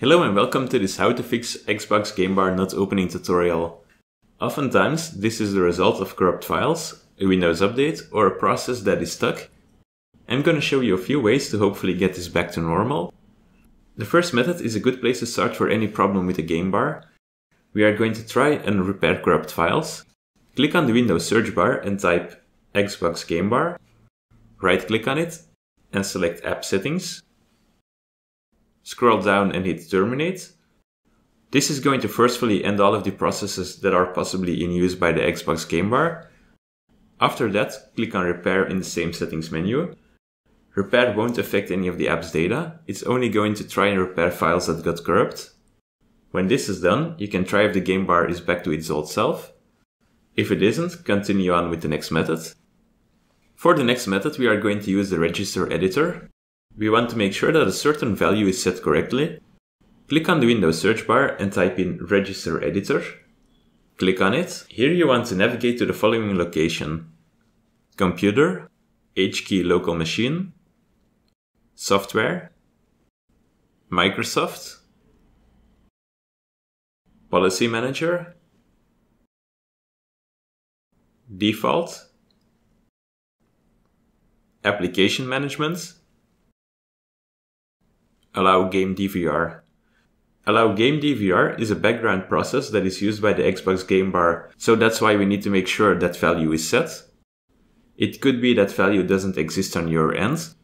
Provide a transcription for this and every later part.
Hello and welcome to this how to fix Xbox Game Bar not opening tutorial. Oftentimes this is the result of corrupt files, a Windows update or a process that is stuck. I'm going to show you a few ways to hopefully get this back to normal. The first method is a good place to start for any problem with a Game Bar. We are going to try and repair corrupt files. Click on the Windows search bar and type Xbox Game Bar. Right click on it and select App Settings. Scroll down and hit Terminate. This is going to forcefully end all of the processes that are possibly in use by the Xbox Game Bar. After that, click on Repair in the same settings menu. Repair won't affect any of the app's data, it's only going to try and repair files that got corrupt. When this is done, you can try if the Game Bar is back to its old self. If it isn't, continue on with the next method. For the next method, we are going to use the Register Editor. We want to make sure that a certain value is set correctly. Click on the Windows search bar and type in Register Editor. Click on it. Here you want to navigate to the following location: Computer, HKEY_LOCAL_MACHINE, Software, Microsoft, PolicyManager, Default, ApplicationManagement, Allow Game DVR. Allow Game DVR is a background process that is used by the Xbox Game Bar, so that's why we need to make sure that value is set. It could be that value doesn't exist on your end.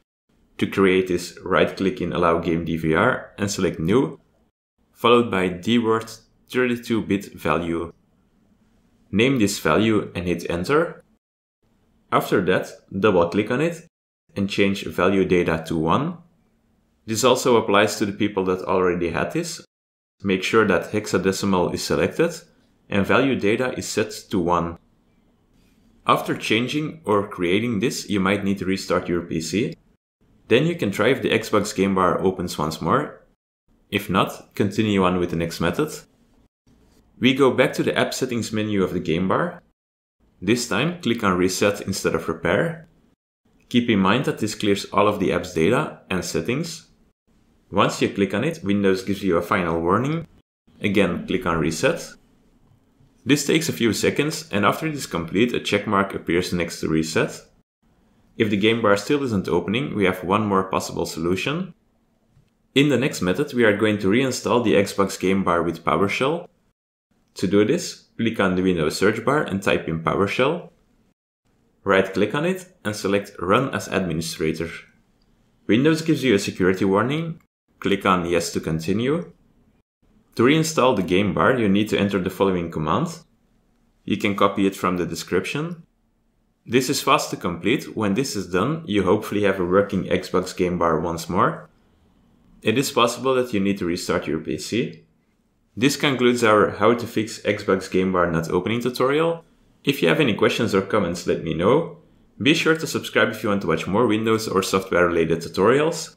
To create this, right-click in Allow Game DVR and select New, followed by DWORD 32-bit value. Name this value and hit Enter. After that, double-click on it and change value data to 1. This also applies to the people that already had this. Make sure that hexadecimal is selected and value data is set to 1. After changing or creating this, you might need to restart your PC. Then you can try if the Xbox Game Bar opens once more. If not, continue on with the next method. We go back to the App Settings menu of the Game Bar. This time, click on Reset instead of Repair. Keep in mind that this clears all of the app's data and settings. Once you click on it, Windows gives you a final warning. Again, click on Reset. This takes a few seconds, and after it is complete, a checkmark appears next to Reset. If the Game Bar still isn't opening, we have one more possible solution. In the next method, we are going to reinstall the Xbox Game Bar with PowerShell. To do this, click on the Windows search bar and type in PowerShell. Right-click on it and select Run as Administrator. Windows gives you a security warning. Click on Yes to continue. To reinstall the Game Bar, you need to enter the following command. You can copy it from the description. This is fast to complete. When this is done, you hopefully have a working Xbox Game Bar once more. It is possible that you need to restart your PC. This concludes our How to Fix Xbox Game Bar Not Opening tutorial. If you have any questions or comments, let me know. Be sure to subscribe if you want to watch more Windows or software related tutorials.